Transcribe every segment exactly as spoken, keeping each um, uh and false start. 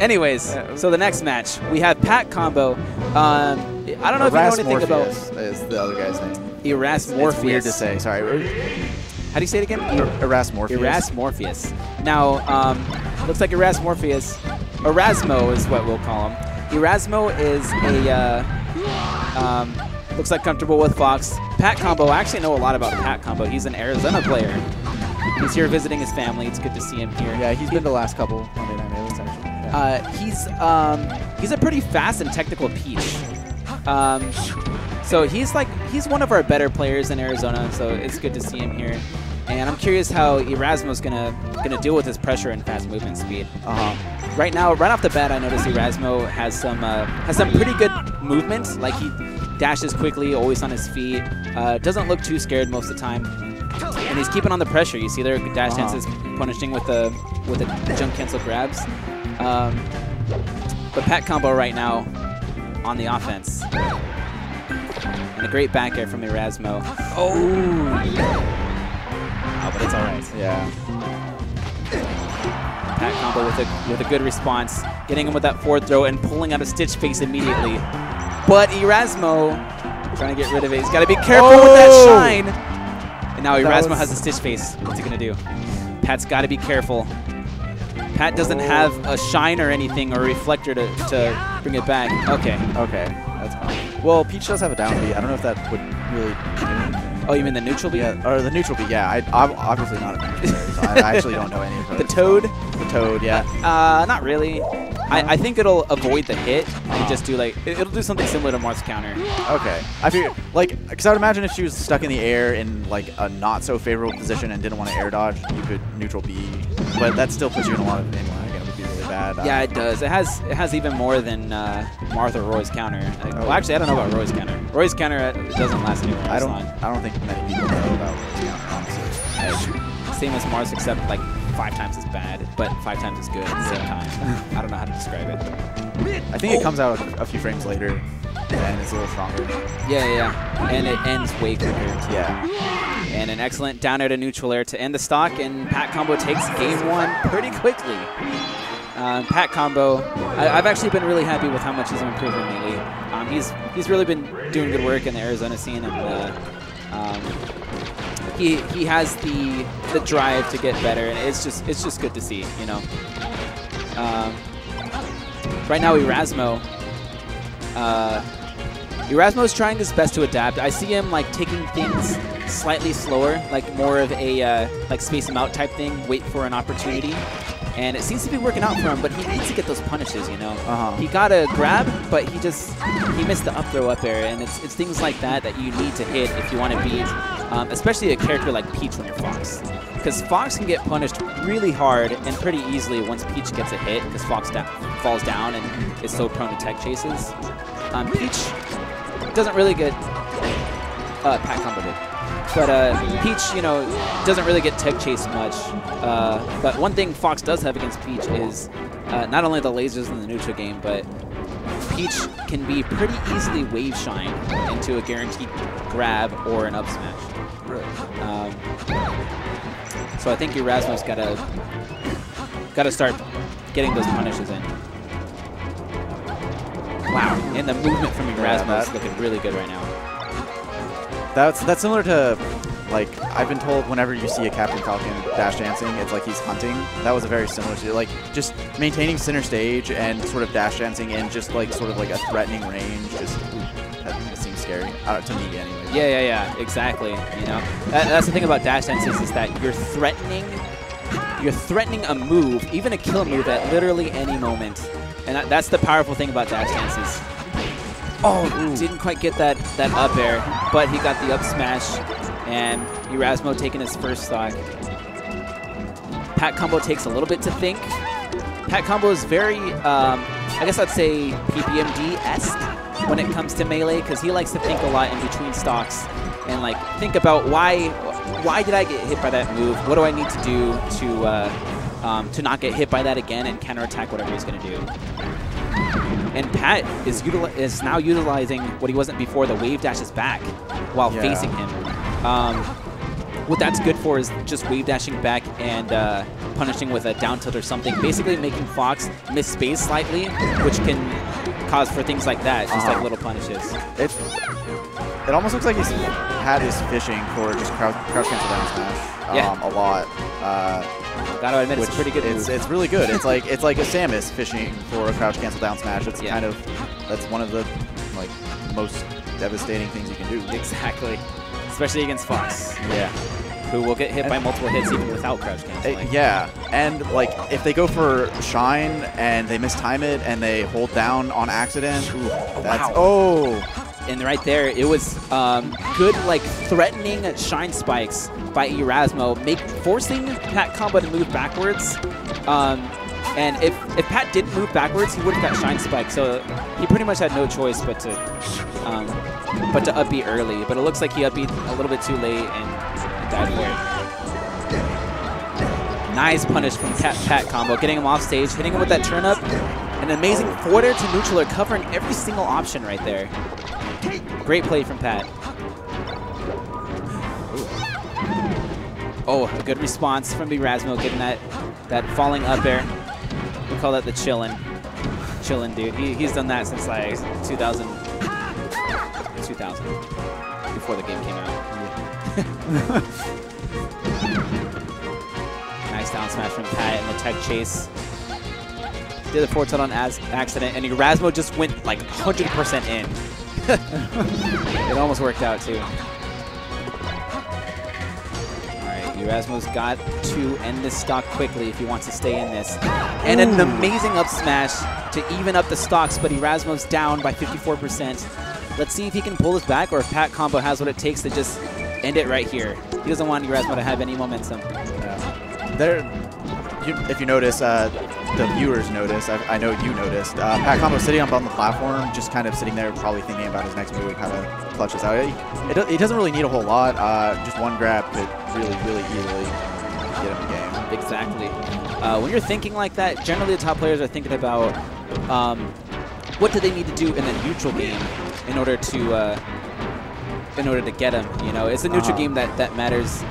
Anyways, yeah, so the next match, we have PatCombo. Um, I don't know if you know anything about... Erasmorpheus is the other guy's name. Erasmorpheus. It's, it's weird to say. Sorry. How do you say it again? Erasmorpheus. Erasmorpheus. Now, um, looks like Erasmorpheus. Erasmo is what we'll call him. Erasmo is a... Uh, um, looks like comfortable with Fox. PatCombo, I actually know a lot about PatCombo. He's an Arizona player. He's here visiting his family. It's good to see him here. Yeah, he's he, been the last couple Monday Night Rallies, actually. Yeah. Uh, he's um, he's a pretty fast and technical peach. Um, so he's like he's one of our better players in Arizona. So it's good to see him here. And I'm curious how Erasmo's gonna gonna deal with his pressure and fast movement speed. Uh-huh. Right now, right off the bat, I noticed Erasmo has some uh, has some pretty good movement. Like he dashes quickly, always on his feet. Uh, doesn't look too scared most of the time. And he's keeping on the pressure. You see their dash dances uh-huh. punishing with the with the jump cancel grabs. Um, but PatCombo right now on the offense. And a great back air from Erasmo. Oh! Oh, but it's all right. Yeah. PatCombo with a, with a good response. Getting him with that forward throw and pulling out a stitch face immediately. But Erasmo trying to get rid of it. He's got to be careful oh! with that shine. And now Erasmo has a stitch face. What's he gonna do? Pat's gotta be careful. Pat doesn't oh. have a shine or anything or a reflector to, to bring it back. Okay. Okay, that's fine. Well, Peach does have a down beat. I don't know if that would really do anything. Oh, you mean the neutral beat? Yeah, or the neutral beat, yeah. I, I'm obviously not a neutral player, so I actually don't know any of those. The toad? The toad, yeah. Uh, not really. I, I think it'll avoid the hit and just do like, it'll do something similar to Marth's counter. Okay. I figured, like, because I would imagine if she was stuck in the air in like a not so favorable position and didn't want to air dodge, you could neutral B. But that still puts you in a lot of pain. Like, it would be really bad. Yeah, um, it does. It has it has even more than uh, Marth or Roy's counter. Like, oh. Well, actually, I don't know about Roy's counter. Roy's counter doesn't last anywhere. I don't. I don't think many people know about Roy's counter, honestly. Yeah, same as Marth's, except like. Five times is bad, but five times is good at the same time. I don't know how to describe it. I think oh. it comes out a few frames later, and it's a little stronger. Yeah, yeah, and it ends way quicker. Yeah. And an excellent down air to neutral air to end the stock, and PatCombo takes game one pretty quickly. Um, PatCombo, I, I've actually been really happy with how much he's improved lately. Um, he's he's really been doing good work in the Arizona scene. And, uh, um, He, he has the the drive to get better, and it's just it's just good to see, you know. Um, right now, Erasmo, uh, Erasmo is trying his best to adapt. I see him like taking things slightly slower, like more of a uh, like space him out type thing, wait for an opportunity, and it seems to be working out for him. But he needs to get those punishes, you know. Uh-huh. He got a grab, but he just he missed the up throw up air, and it's it's things like that that you need to hit if you want to beat. Um, especially a character like Peach when you're Fox. Because Fox can get punished really hard and pretty easily once Peach gets a hit, because Fox da falls down and is so prone to tech chases. Um, Peach doesn't really get... Uh, PatCombo did. But uh, Peach, you know, doesn't really get tech chased much. Uh, but one thing Fox does have against Peach is uh, not only the lasers in the neutral game, but Peach can be pretty easily wave shined into a guaranteed grab or an up smash. Um, so I think Erasmo's gotta gotta start getting those punishes in. Wow, and the movement from Erasmo yeah, is looking really good right now. That's that's similar to like I've been told whenever you see a Captain Falcon dash dancing, it's like he's hunting. That was a very similar to like just maintaining center stage and sort of dash dancing in just like sort of like a threatening range. Just that seems scary. I don't to me anyway. Yeah, yeah, yeah, exactly. You know, that, that's the thing about dash dances is that you're threatening, you're threatening a move, even a kill move at literally any moment, and that, that's the powerful thing about dash dances. Oh, ooh. Didn't quite get that that up air, but he got the up smash, and Erasmo taking his first stock. PatCombo takes a little bit to think. PatCombo is very, um, I guess I'd say P P M D-esque. When it comes to melee, because he likes to think a lot in between stocks and like think about why why did I get hit by that move? What do I need to do to uh, um, to not get hit by that again and counterattack whatever he's going to do? And Pat is is now utilizing what he wasn't before, the wave dashes back while yeah. facing him. Um, what that's good for is just wave dashing back and uh, punishing with a down tilt or something. Basically making Fox miss space slightly, which can cause for things like that, just uh-huh. like little punishes. It, it almost looks like he's had his fishing for just crouch, crouch cancel down smash um, yeah. a lot. Uh, Gotta admit, it's pretty good. It's, it's really good. It's like it's like a Samus fishing for a crouch cancel down smash. It's yeah. kind of that's one of the like most devastating things you can do. Exactly. Especially against Fox. Yeah. Who will get hit and by multiple hits even without crouch canceling. It, yeah. And, like, if they go for Shine and they mistime it and they hold down on accident, ooh, that's... Wow. Oh! And right there, it was um, good, like, threatening Shine Spikes by Erasmo, make, forcing PatCombo to move backwards. Um, and if, if Pat didn't move backwards, he would have got Shine Spike. So he pretty much had no choice but to... Um, but to upbeat early, but it looks like he upbeat a little bit too late and died for it. Nice punish from PatCombo, getting him off stage, hitting him with that turn up. An amazing forward air to neutral air, covering every single option right there. Great play from Pat. Ooh. Oh, a good response from Erasmo, getting that, that falling up air. We call that the chillin'. Chillin', dude. He, he's done that since like two thousand. two thousand, before the game came out. Nice down smash from Pat and the tech chase. Did a four tilt on as accident, and Erasmo just went like one hundred percent in. It almost worked out too. Alright, Erasmo's got to end this stock quickly if he wants to stay in this. And an amazing up smash to even up the stocks, but Erasmo's down by fifty-four percent. Let's see if he can pull this back, or if PatCombo has what it takes to just end it right here. He doesn't want Erasmo to have any momentum. Yeah. There, you, if you notice, uh, the viewers notice, I, I know you noticed, uh, PatCombo sitting up on the platform, just kind of sitting there probably thinking about his next move, how to clutch this out. It, it, it doesn't really need a whole lot. Uh, just one grab could really, really easily get him the game. Exactly. Uh, when you're thinking like that, generally the top players are thinking about um, what do they need to do in a neutral game in order to uh, in order to get him, you know, it's a neutral uh-huh. game that that matters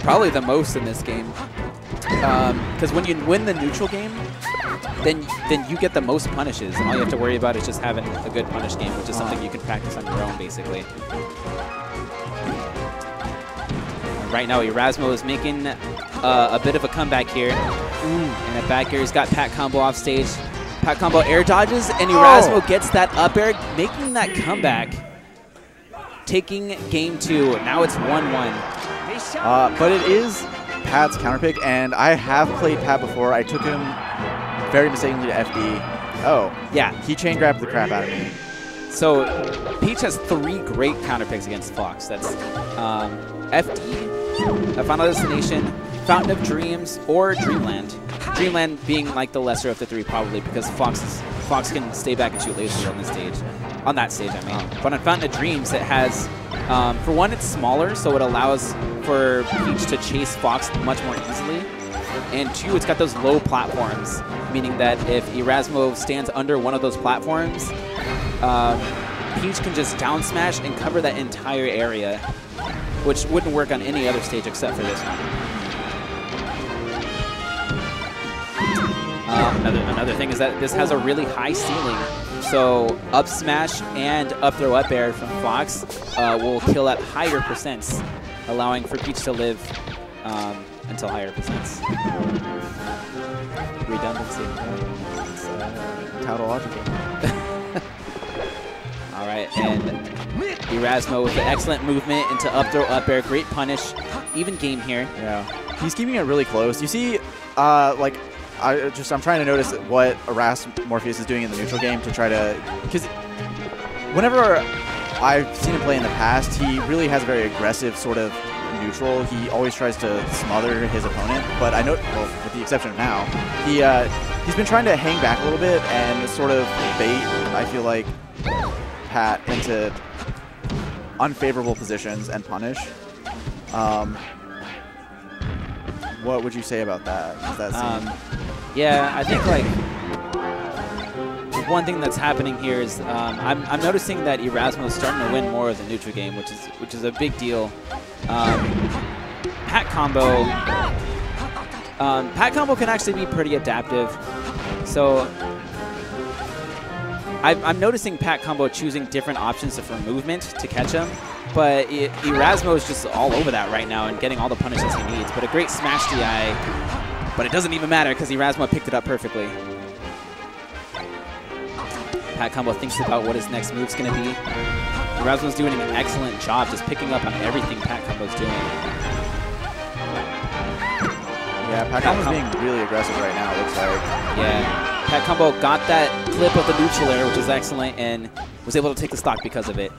probably the most in this game. Because um, when you win the neutral game, then then you get the most punishes, and all you have to worry about is just having a good punish game, which is uh-huh. something you can practice on your own, basically. Right now, Erasmo is making uh, a bit of a comeback here, and a back air. He's got PatCombo off stage. PatCombo air dodges, and Erasmo oh. gets that up air, making that comeback. Taking game two. Now it's one one. Uh, but it is Pat's counterpick, and I have played Pat before. I took him very mistakenly to F D. Oh. Yeah. He chain grabbed the crap out of me. So Peach has three great counterpicks against Fox. That's um, F D, A Final Destination, Fountain of Dreams, or Dreamland. Dreamland being like the lesser of the three, probably, because Fox is, Fox can stay back and shoot lasers on this stage, on that stage, I mean. But on Fountain of Dreams, it has, um, for one, it's smaller, so it allows for Peach to chase Fox much more easily. And two, it's got those low platforms, meaning that if Erasmo stands under one of those platforms, um, Peach can just down smash and cover that entire area, which wouldn't work on any other stage except for this one. Um, another, another thing is that this has a really high ceiling, so up smash and up throw up air from Fox uh, will kill at higher percents, allowing for Peach to live um, until higher percents. Redundancy. It's uh, tautological. All right, and Erasmo with the excellent movement into up throw up air. Great punish. Even game here. Yeah. He's keeping it really close. You see, uh, like... I just, I'm trying to notice what Erasmorpheus is doing in the neutral game to try to, because whenever I've seen him play in the past, he really has a very aggressive sort of neutral. He always tries to smother his opponent, but I know, well, with the exception of now, he, uh, he's been trying to hang back a little bit and sort of bait, I feel like, Pat into unfavorable positions and punish. Um, what would you say about that? Does that seem... Um, Yeah, I think like one thing that's happening here is um, I'm, I'm noticing that Erasmo is starting to win more of the neutral game, which is which is a big deal. Um, PatCombo, um, PatCombo can actually be pretty adaptive. So I've, I'm noticing PatCombo choosing different options for movement to catch him, but Erasmo is just all over that right now and getting all the punishments he needs. But a great smash D I, but it doesn't even matter because Erasmo picked it up perfectly. PatCombo thinks about what his next move's going to be. Erasmo's doing an excellent job just picking up on everything PatCombo's doing. Yeah, PatCombo's Pat being really aggressive right now, it looks like. Yeah, PatCombo got that flip of the neutral air, which is excellent, and was able to take the stock because of it.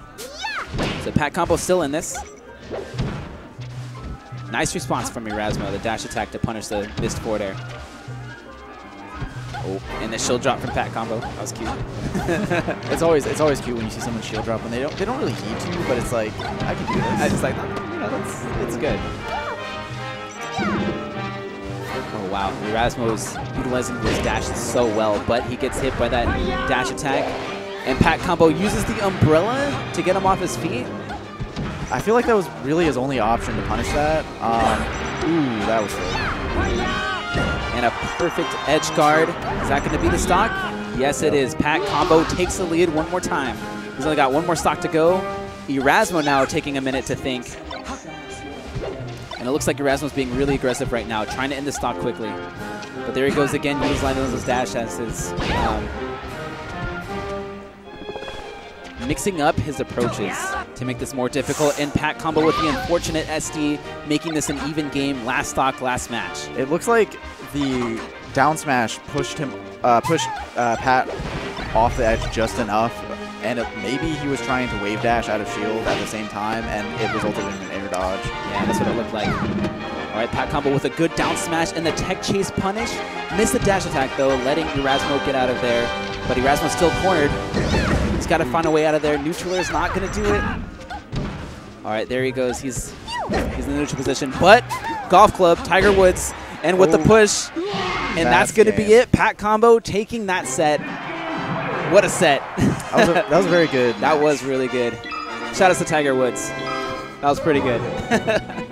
So PatCombo's still in this. Nice response from Erasmo, the dash attack to punish the missed forward air. Oh, and the shield drop from PatCombo. That was cute. it's always it's always cute when you see someone shield drop and they don't they don't really need to, but it's like I can do this. I just like no, you know that's it's good. Oh wow, Erasmo's utilizing his dash so well, but he gets hit by that dash attack, and PatCombo uses the umbrella to get him off his feet. I feel like that was really his only option to punish that. Um, ooh, that was good. And a perfect edge guard. Is that going to be the stock? Yes, it is. PatCombo takes the lead one more time. He's only got one more stock to go. Erasmo now taking a minute to think. And it looks like Erasmo's being really aggressive right now, trying to end the stock quickly. But there he goes again, utilizing his dash as his... Um, mixing up his approaches to make this more difficult, and PatCombo with the unfortunate S D, making this an even game, last stock, last match. It looks like the down smash pushed him, uh, pushed uh, Pat off the edge just enough, and it, maybe he was trying to wave dash out of shield at the same time, and it resulted in an air dodge. Yeah, that's what it looked like. All right, PatCombo with a good down smash and the tech chase punish. Missed the dash attack though, letting Erasmo get out of there, but Erasmo's still cornered. He's got to find a way out of there. Neutral air's not going to do it. All right, there he goes. He's he's in the neutral position, but golf club, Tiger Woods. And with Ooh. the push, and that's, that's going to be it. PatCombo taking that set. What a set. that, was a, that was very good. That was really good. Shout out to Tiger Woods. That was pretty good.